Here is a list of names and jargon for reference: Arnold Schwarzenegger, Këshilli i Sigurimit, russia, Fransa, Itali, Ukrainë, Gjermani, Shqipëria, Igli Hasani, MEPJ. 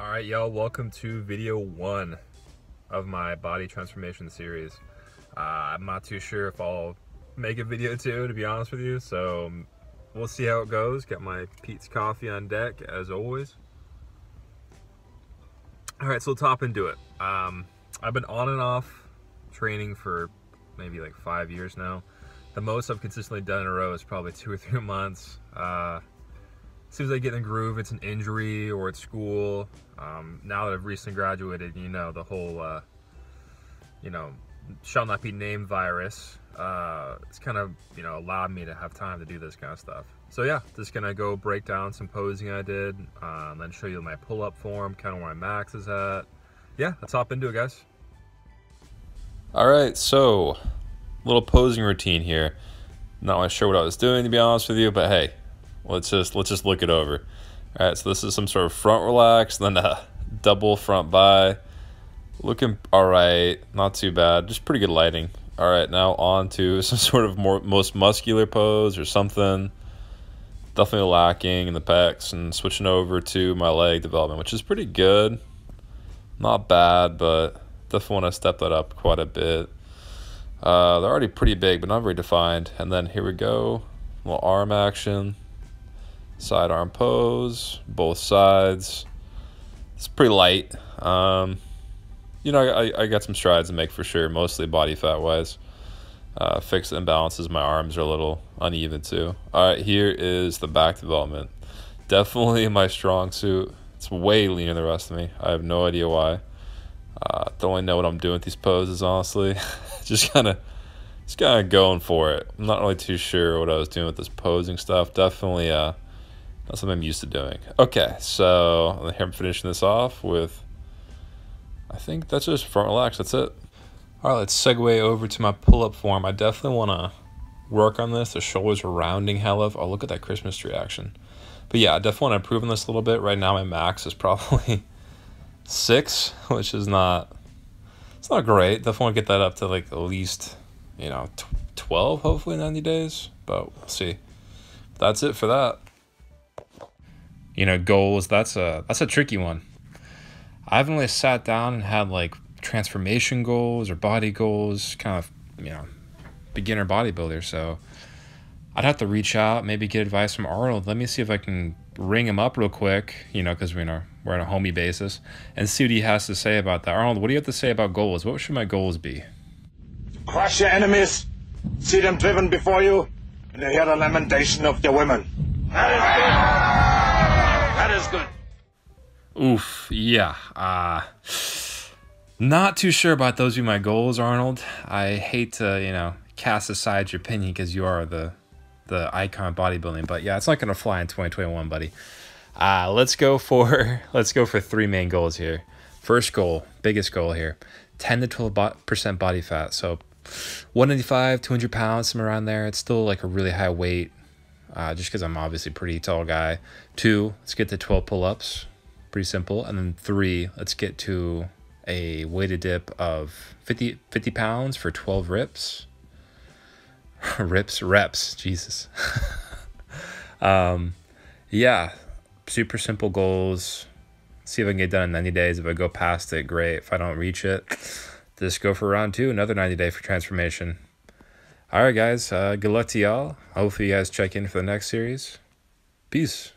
All right, y'all, welcome to video one of my body transformation series. I'm not too sure if I'll make a video two, to be honest with you, so we'll see how it goes. Got my Pete's coffee on deck, as always. All right, so let's hop into it. I've been on and off training for maybe like 5 years now. The most I've consistently done in a row is probably 2 or 3 months. As soon as I get in the groove, it's an injury or it's school. Now that I've recently graduated, you know, the whole, shall not be named virus. It's kind of, allowed me to have time to do this kind of stuff. So yeah, just gonna go break down some posing I did, then show you my pull-up form, kind of where my max is at. Yeah, let's hop into it, guys. All right, so little posing routine here. Not really sure what I was doing, to be honest with you, but hey. Let's just look it over. All right, so this is some sort of front relax, then a double front by. Looking all right, not too bad, just pretty good lighting. All right, now on to some sort of most muscular pose or something. Definitely lacking in the pecs and switching over to my leg development, which is pretty good. Not bad, but definitely want to step that up quite a bit. They're already pretty big, but not very defined. And then here we go, little arm action. Side arm pose, both sides. It's pretty light. I got some strides to make for sure, mostly body fat wise. Fixed imbalances, my arms are a little uneven too. All right, here is the back development. Definitely my strong suit. It's way leaner than the rest of me. I have no idea why. Don't really know what I'm doing with these poses, honestly. Just kind of going for it. I'm not really too sure what I was doing with this posing stuff. Definitely not something I'm used to doing. Okay, so here I'm finishing this off with, I think that's just front relax, that's it. All right, let's segue over to my pull-up form. I definitely want to work on this. The shoulders are rounding hell of, oh, look at that Christmas tree action. But yeah, I definitely want to improve on this a little bit. Right now my max is probably 6, which is not, it's not great. Definitely want to get that up to like at least 12, hopefully 90 days, but we'll see. That's it for that. Goals, that's a tricky one. I haven't really sat down and had like transformation goals or body goals, kind of, beginner bodybuilder. So I'd have to reach out, maybe get advice from Arnold. Let me see if I can ring him up real quick, because we're on a homie basis, and see what he has to say about that. Arnold, what do you have to say about goals? What should my goals be? Crush your enemies, see them driven before you, and you hear the lamentation of your women. That is good. Oof, yeah. Not too sure about those be my goals, Arnold. I hate to, cast aside your opinion because you are the icon of bodybuilding, but yeah, it's not gonna fly in 2021, buddy. Let's go for 3 main goals here. First goal, biggest goal here, 10 to 12% body fat. So 195, 200 pounds, somewhere around there. It's still like a really high weight, just because I'm obviously a pretty tall guy. 2, let's get to 12 pull-ups. Pretty simple. And then 3, let's get to a weighted dip of 50 pounds for 12 reps. reps, Jesus. Yeah, super simple goals. See if I can get done in 90 days. If I go past it, great. If I don't reach it, just go for round 2, another 90 day for transformation. All right, guys, good luck to y'all. Hopefully you guys check in for the next series. Peace.